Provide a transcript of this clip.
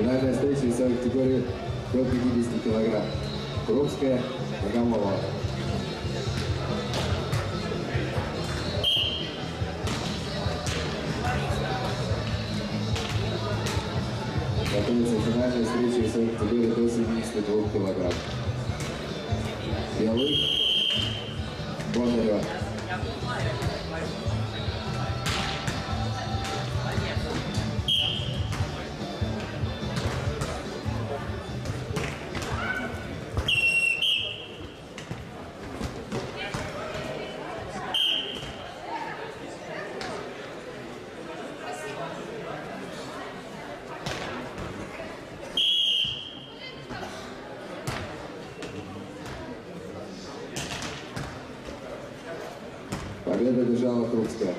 финальная встреча весовой категории до 50 кг. Крупская Богомолова. Готовится финальная встреча весовой категории до 72 кг. Белый Бондарева. Победа держала Крупская.